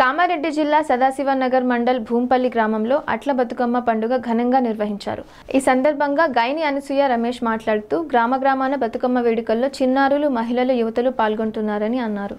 కామారెడ్డి జిల్లా సదాశివనగర్ మండల్ భూంపల్లి గ్రామంలో అట్ల బతుకమ్మ పండుగ ఘనంగా నిర్వహించారు. ఈ సందర్భంగా గైని అనుసూయ రమేష్ మాట్లాడుతూ గ్రామాన బతుకమ్మ వేడుకల్లో చిన్నారులు, మహిళలు, యువతలు పాల్గొంటున్నారని అన్నారు.